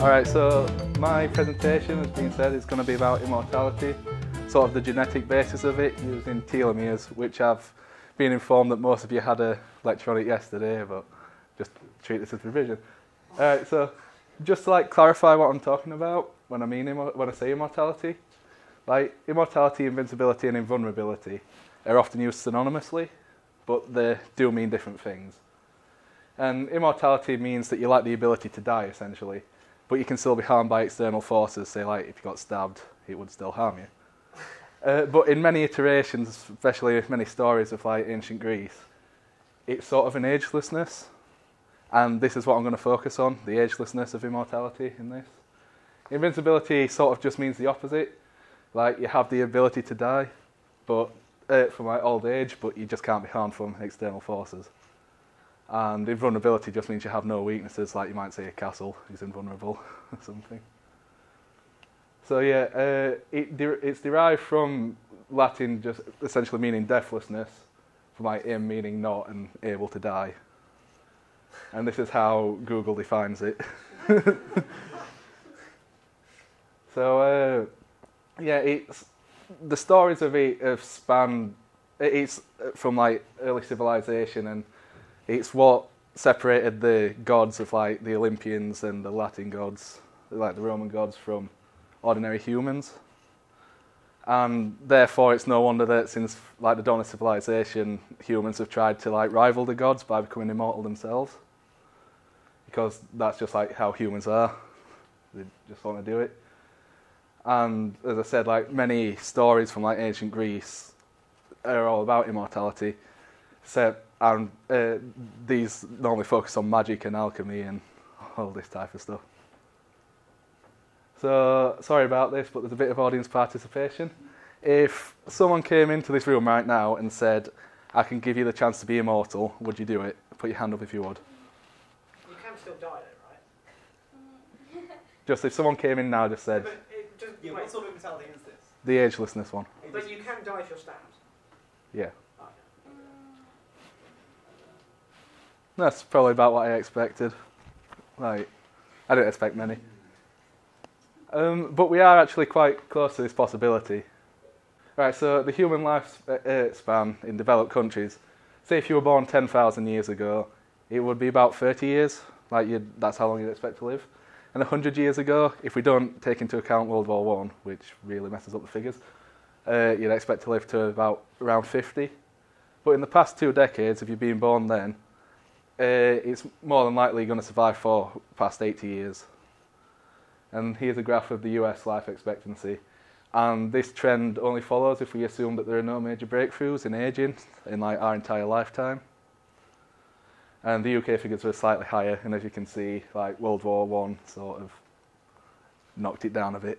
Alright, so my presentation, as being said, is going to be about immortality, sort of the genetic basis of it, using telomeres, which I've been informed that most of you had a lecture on it yesterday, but just treat this as revision. Alright, so just to clarify what I'm talking about when I mean when I say immortality. Like, immortality, invincibility and invulnerability are often used synonymously, but they do mean different things. And immortality means that you lack the ability to die, essentially, but you can still be harmed by external forces, say, like, if you got stabbed, it would still harm you. But in many iterations, especially many stories of, like, ancient Greece, it's sort of an agelessness, and this is what I'm going to focus on, the agelessness of immortality in this. Invincibility sort of just means the opposite. Like, you have the ability to die, but from like old age, but you just can't be harmed from external forces. And invulnerability just means you have no weaknesses, like you might say a castle is invulnerable or something. So yeah, it's derived from Latin, just essentially meaning deathlessness, from like im meaning not and able to die. And this is how Google defines it. So. Yeah, the stories of it have spanned, it's from like early civilization, and it's what separated the gods of like the Olympians and the Latin gods, like the Roman gods, from ordinary humans. And therefore it's no wonder that since like the dawn of civilization, humans have tried to like rival the gods by becoming immortal themselves, because that's just like how humans are, they just want to do it. And as I said, like many stories from like ancient Greece are all about immortality, except these normally focus on magic and alchemy and all this type of stuff. So sorry about this, but there's a bit of audience participation. If someone came into this room right now and said, "I can give you the chance to be immortal," would you do it? Put your hand up if you would. You can still die, though, right? Just if someone came in now, just said. Yeah, what sort of immortality is this? The agelessness one. But you can die if you're stabbed. Yeah. Oh, okay. That's probably about what I expected. Like, I didn't expect many. But we are actually quite close to this possibility. Right, so the human lifespan in developed countries, say if you were born 10,000 years ago, it would be about 30 years. Like, that's how long you'd expect to live. And 100 years ago, if we don't take into account World War I, which really messes up the figures, you'd expect to live to about around 50. But in the past 2 decades, if you've been born then, it's more than likely going to survive for past 80 years. And here's a graph of the US life expectancy. And this trend only follows if we assume that there are no major breakthroughs in ageing in like our entire lifetime. And the UK figures were slightly higher, and as you can see, like World War I sort of knocked it down a bit.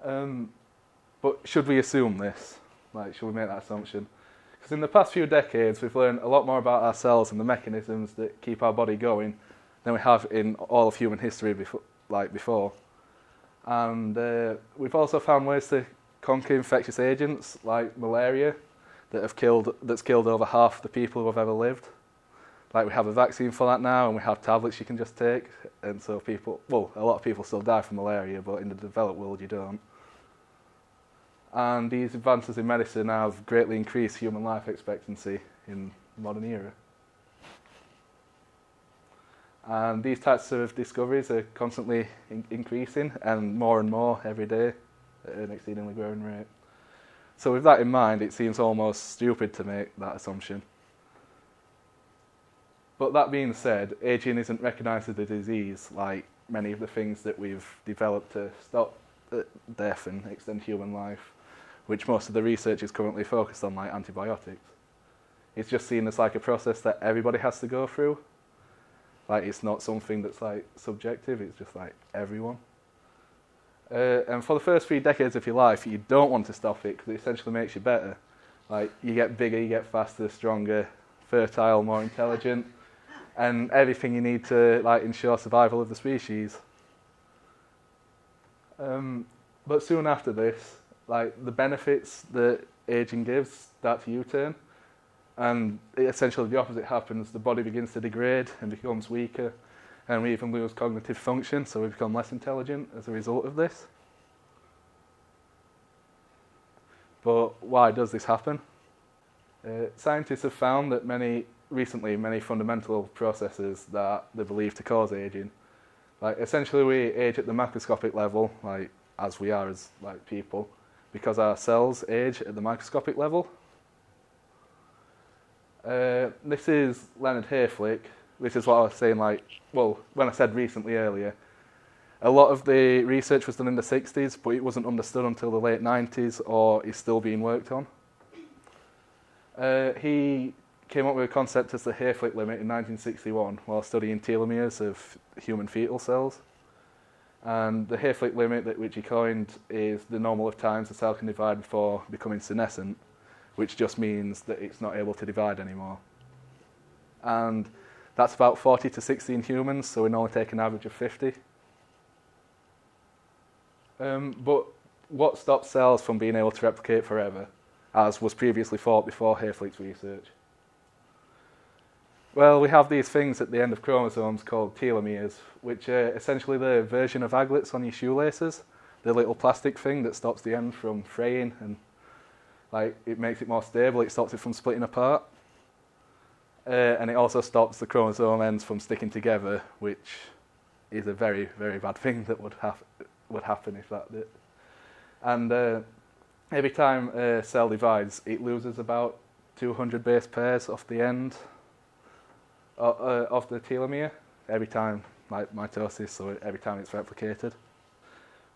But should we assume this? Like, should we make that assumption? Because in the past few decades, we've learned a lot more about ourselves and the mechanisms that keep our body going than we have in all of human history before. And we've also found ways to conquer infectious agents like malaria, that's killed over half the people who have ever lived. Like, we have a vaccine for that now, and we have tablets you can just take, and so people, well, a lot of people still die from malaria, but in the developed world you don't. And these advances in medicine have greatly increased human life expectancy in the modern era. And these types of discoveries are constantly increasing, and more every day at an exceedingly growing rate. So with that in mind, it seems almost stupid to make that assumption. But that being said, ageing isn't recognised as a disease, like many of the things that we've developed to stop death and extend human life, which most of the research is currently focused on, like antibiotics. It's just seen as like a process that everybody has to go through. Like, it's not something that's like subjective, it's just like everyone. And for the first 3 decades of your life, you don't want to stop it because it essentially makes you better. Like, you get bigger, you get faster, stronger, fertile, more intelligent, and everything you need to like ensure survival of the species. But soon after this, like the benefits that aging gives start to U-turn, and essentially the opposite happens. The body begins to degrade and becomes weaker, and we even lose cognitive function, so we become less intelligent as a result of this. But why does this happen? Scientists have found that recently many fundamental processes that they believe to cause aging. Like, essentially we age at the macroscopic level, like as we are as like people, because our cells age at the microscopic level. This is Leonard Hayflick. This is what I was saying, like, well, when I said recently earlier, a lot of the research was done in the 60s, but it wasn't understood until the late 90s, or is still being worked on. He came up with a concept as the Hayflick limit in 1961 while studying telomeres of human fetal cells. And the Hayflick limit, which he coined, is the normal of times a cell can divide before becoming senescent, which just means that it's not able to divide anymore. And that's about 40 to 60 in humans, so we normally take an average of 50. But what stops cells from being able to replicate forever, as was previously thought before Hayflick's research? Well, we have these things at the end of chromosomes called telomeres, which are essentially the version of aglets on your shoelaces, the little plastic thing that stops the end from fraying, and like, it makes it more stable, it stops it from splitting apart. And it also stops the chromosome ends from sticking together, which is a very, very bad thing that would happen if that did. And every time a cell divides, it loses about 200 base pairs off the end of the telomere every time, like mitosis, so every time it's replicated.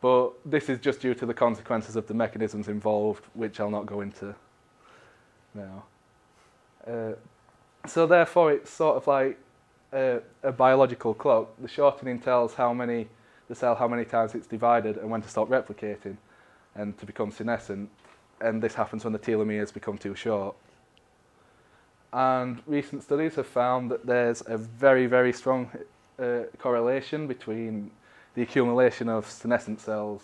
But this is just due to the consequences of the mechanisms involved, which I'll not go into now. So therefore, it's sort of like a biological clock. The shortening tells the cell how many times it's divided and when to stop replicating and to become senescent. And this happens when the telomeres become too short. And recent studies have found that there's a very, very strong correlation between the accumulation of senescent cells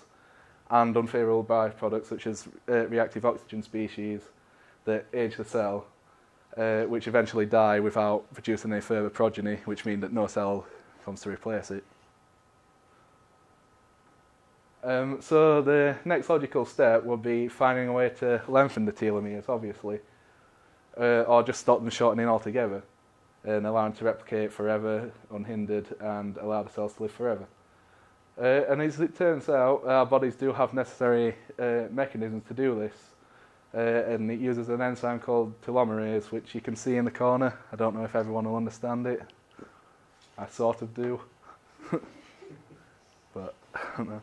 and unfavourable byproducts such as reactive oxygen species that age the cell, which eventually die without producing any further progeny, which means that no cell comes to replace it. So the next logical step would be finding a way to lengthen the telomeres, obviously, or just stop them shortening altogether and allow them to replicate forever, unhindered, and allow the cells to live forever. And as it turns out, our bodies do have necessary mechanisms to do this. And it uses an enzyme called telomerase, which you can see in the corner. I don't know if everyone will understand it. I sort of do. But I don't know.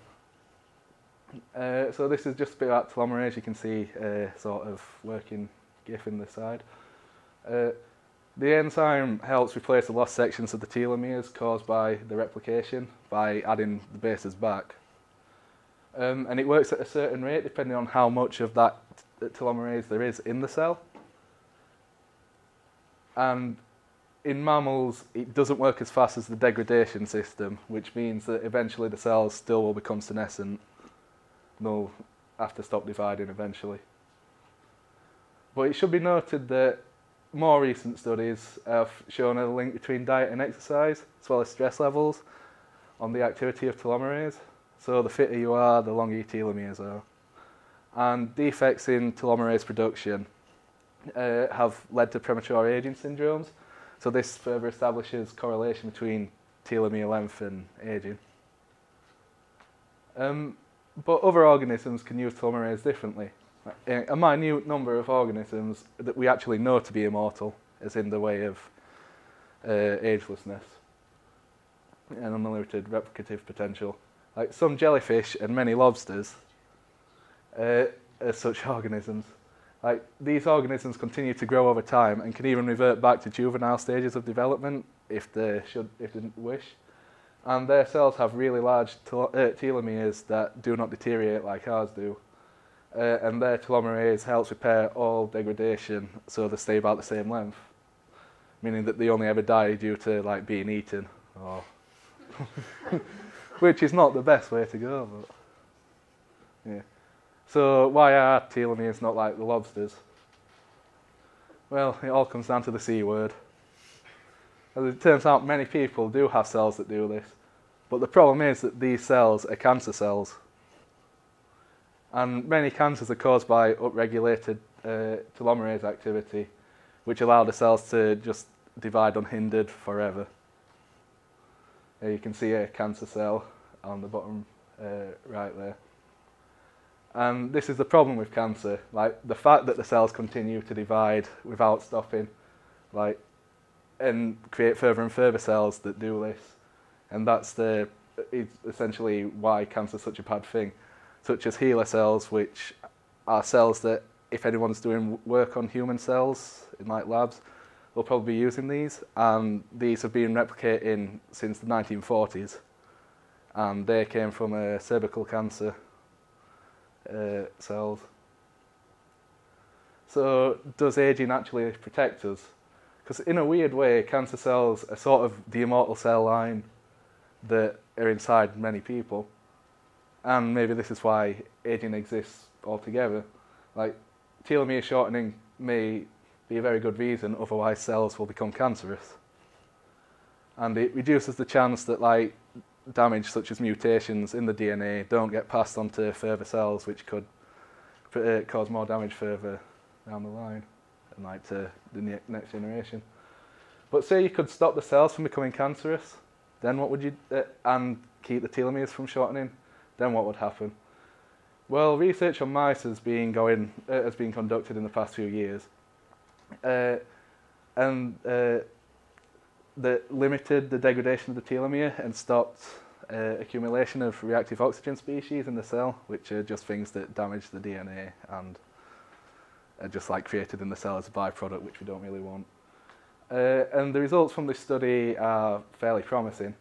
So this is just a bit about telomerase. You can see sort of working GIF in the side. The enzyme helps replace the lost sections of the telomeres caused by the replication by adding the bases back. And it works at a certain rate depending on how much of that telomerase there is in the cell. And in mammals, it doesn't work as fast as the degradation system, which means that eventually the cells still will become senescent. They'll have to stop dividing eventually. But it should be noted that more recent studies have shown a link between diet and exercise, as well as stress levels, on the activity of telomerase. So the fitter you are, the longer your telomeres are. And defects in telomerase production have led to premature aging syndromes. So this further establishes correlation between telomere length and aging. But other organisms can use telomerase differently. A minute number of organisms that we actually know to be immortal, as in the way of agelessness and unlimited replicative potential. Like some jellyfish and many lobsters are such organisms. Like, these organisms continue to grow over time and can even revert back to juvenile stages of development if they wish. And their cells have really large telomeres that do not deteriorate like ours do. And their telomerase helps repair all degradation so they stay about the same length, meaning that they only ever die due to like being eaten, or which is not the best way to go. But yeah. So why are telomeres not like the lobsters? Well, it all comes down to the C word. As it turns out, many people do have cells that do this, but the problem is that these cells are cancer cells, and many cancers are caused by upregulated telomerase activity, which allow the cells to just divide unhindered forever. Here you can see a cancer cell on the bottom right there. And this is the problem with cancer, like the fact that the cells continue to divide without stopping, like, and create further and further cells that do this. And that's essentially why cancer is such a bad thing, such as HeLa cells, which are cells that, if anyone's doing work on human cells in like labs, they'll probably be using these. And these have been replicating since the 1940s, and they came from cervical cancer cells. So does aging actually protect us? Because in a weird way, cancer cells are sort of the immortal cell line that are inside many people, and maybe this is why aging exists altogether. Like, telomere shortening may be a very good reason, otherwise cells will become cancerous. And it reduces the chance that like damage such as mutations in the DNA don't get passed on to further cells, which could cause more damage further down the line and like to the next generation. But say you could stop the cells from becoming cancerous, then what would you and keep the telomeres from shortening, then what would happen? Well, research on mice has been conducted in the past few years, and that limited the degradation of the telomere and stopped accumulation of reactive oxygen species in the cell, which are just things that damage the DNA and are just like created in the cell as a byproduct, which we don't really want. And the results from this study are fairly promising.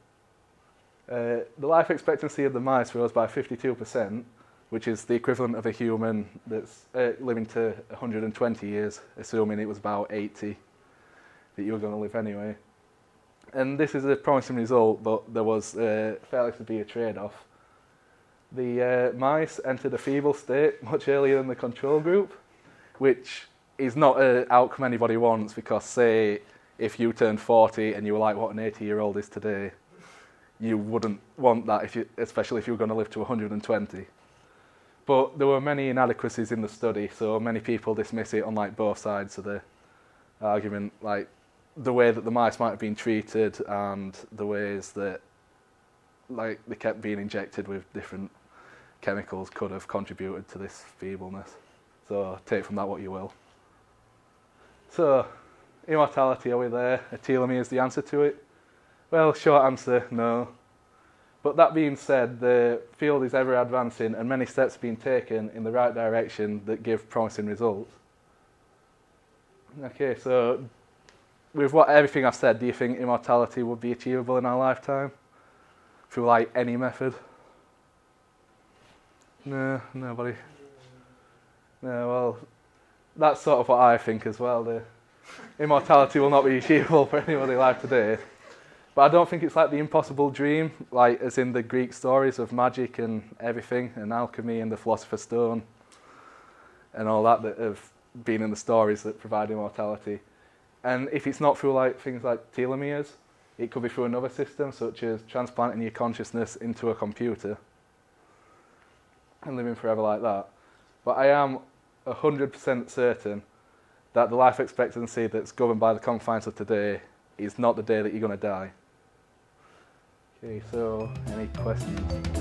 The life expectancy of the mice rose by 52%. Which is the equivalent of a human that's living to 120 years, assuming it was about 80 that you were going to live anyway. And this is a promising result, but there was fairly to be a trade-off. The mice entered a feeble state much earlier than the control group, which is not an outcome anybody wants, because say if you turned 40 and you were like what an 80-year-old is today, you wouldn't want that, especially if you were going to live to 120. But there were many inadequacies in the study, so many people dismiss it on like both sides of the argument, like the way that the mice might have been treated and the ways that like they kept being injected with different chemicals could have contributed to this feebleness. So take from that what you will. So immortality, are we there? A telomere is the answer to it? Well, short answer, no. But that being said, the field is ever advancing and many steps have been taken in the right direction that give promising results. Okay, so with everything I've said, do you think immortality would be achievable in our lifetime? Through like any method? No, nobody. No, well, that's sort of what I think as well. The immortality will not be achievable for anybody alive today. But I don't think it's like the impossible dream, like as in the Greek stories of magic and everything, and alchemy and the philosopher's stone, and all that that have been in the stories that provide immortality. And if it's not through like things like telomeres, it could be through another system, such as transplanting your consciousness into a computer and living forever like that. But I am 100% certain that the life expectancy that's governed by the confines of today is not the day that you're going to die. Okay, so any questions?